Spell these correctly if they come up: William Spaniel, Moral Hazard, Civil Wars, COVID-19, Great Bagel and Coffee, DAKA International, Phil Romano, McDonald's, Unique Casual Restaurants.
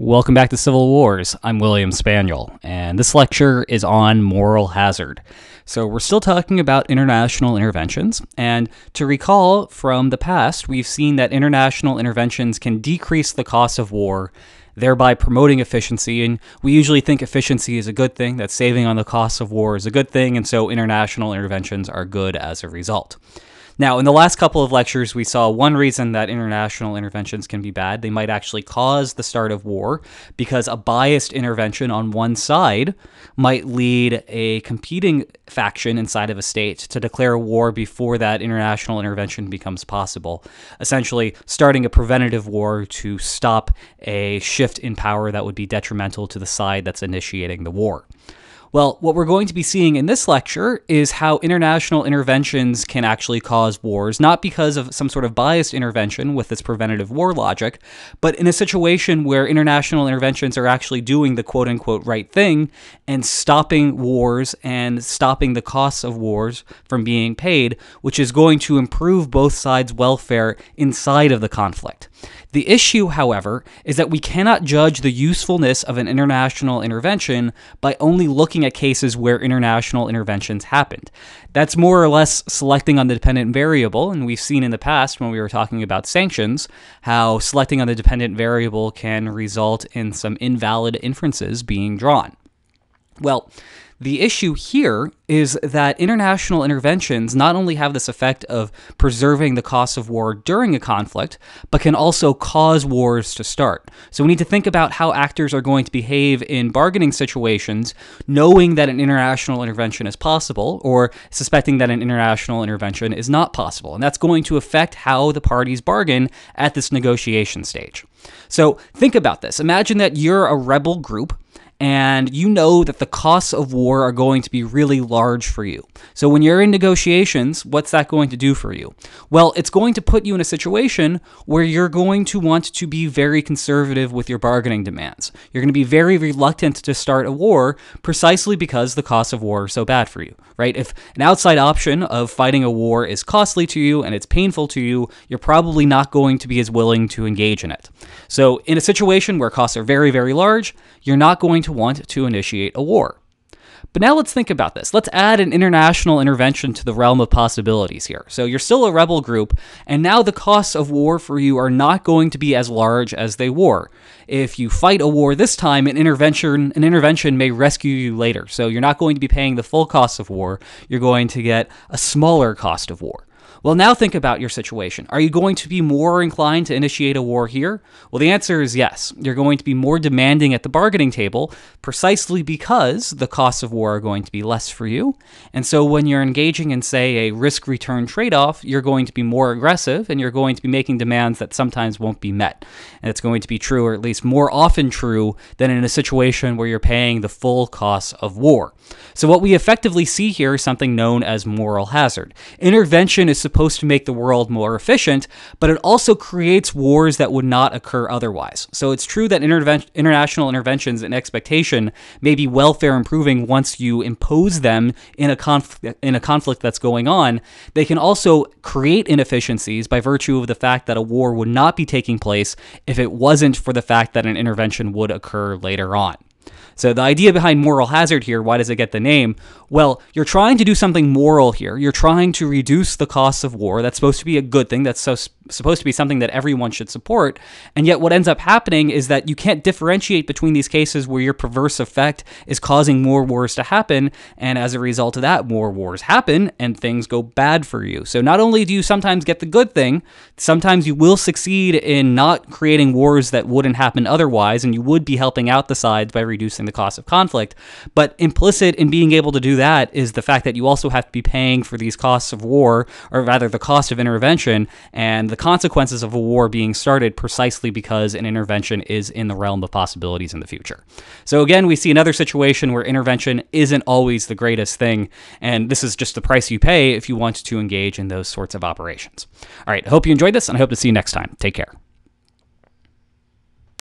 Welcome back to Civil Wars. I'm William Spaniel, and this lecture is on moral hazard. So we're still talking about international interventions, and to recall from the past, we've seen that international interventions can decrease the cost of war, thereby promoting efficiency, and we usually think efficiency is a good thing, that saving on the cost of war is a good thing, and so international interventions are good as a result. Now, in the last couple of lectures, we saw one reason that international interventions can be bad. They might actually cause the start of war because a biased intervention on one side might lead a competing faction inside of a state to declare war before that international intervention becomes possible, essentially starting a preventative war to stop a shift in power that would be detrimental to the side that's initiating the war. Well, what we're going to be seeing in this lecture is how international interventions can actually cause wars, not because of some sort of biased intervention with this preventative war logic, but in a situation where international interventions are actually doing the quote-unquote right thing and stopping wars and stopping the costs of wars from being paid, which is going to improve both sides' welfare inside of the conflict. The issue, however, is that we cannot judge the usefulness of an international intervention by only looking at cases where international interventions happened. That's more or less selecting on the dependent variable, and we've seen in the past when we were talking about sanctions, how selecting on the dependent variable can result in some invalid inferences being drawn. Well, the issue here is that international interventions not only have this effect of preserving the cost of war during a conflict, but can also cause wars to start. So we need to think about how actors are going to behave in bargaining situations, knowing that an international intervention is possible, or suspecting that an international intervention is not possible. And that's going to affect how the parties bargain at this negotiation stage. So think about this. Imagine that you're a rebel group, and you know that the costs of war are going to be really large for you. So when you're in negotiations, what's that going to do for you? Well, it's going to put you in a situation where you're going to want to be very conservative with your bargaining demands. You're going to be very reluctant to start a war precisely because the costs of war are so bad for you, right? If an outside option of fighting a war is costly to you and it's painful to you, you're probably not going to be as willing to engage in it. So in a situation where costs are very, very large, you're not going to want to initiate a war. But now let's think about this. Let's add an international intervention to the realm of possibilities here. So you're still a rebel group, and now the costs of war for you are not going to be as large as they were. If you fight a war this time, an intervention may rescue you later. So you're not going to be paying the full cost of war. You're going to get a smaller cost of war. Well, now think about your situation. Are you going to be more inclined to initiate a war here? Well, the answer is yes. You're going to be more demanding at the bargaining table precisely because the costs of war are going to be less for you. And so when you're engaging in, say, a risk-return trade-off, you're going to be more aggressive and you're going to be making demands that sometimes won't be met. And it's going to be true, or at least more often true, than in a situation where you're paying the full costs of war. So what we effectively see here is something known as moral hazard. Intervention is supposed to make the world more efficient, but it also creates wars that would not occur otherwise. So it's true that international interventions and expectation may be welfare improving once you impose them in a conflict that's going on. They can also create inefficiencies by virtue of the fact that a war would not be taking place if it wasn't for the fact that an intervention would occur later on. So the idea behind moral hazard here, why does it get the name? Well, you're trying to do something moral here. You're trying to reduce the costs of war. That's supposed to be a good thing. That's supposed to be something that everyone should support. And yet what ends up happening is that you can't differentiate between these cases where your perverse effect is causing more wars to happen. And as a result of that, more wars happen and things go bad for you. So not only do you sometimes get the good thing, sometimes you will succeed in not creating wars that wouldn't happen otherwise. And you would be helping out the sides by reducing the cost of conflict. But implicit in being able to do that is the fact that you also have to be paying for these costs of war, or rather the cost of intervention and the consequences of a war being started precisely because an intervention is in the realm of possibilities in the future. So again, we see another situation where intervention isn't always the greatest thing, and this is just the price you pay if you want to engage in those sorts of operations. All right, I hope you enjoyed this, and I hope to see you next time. Take care.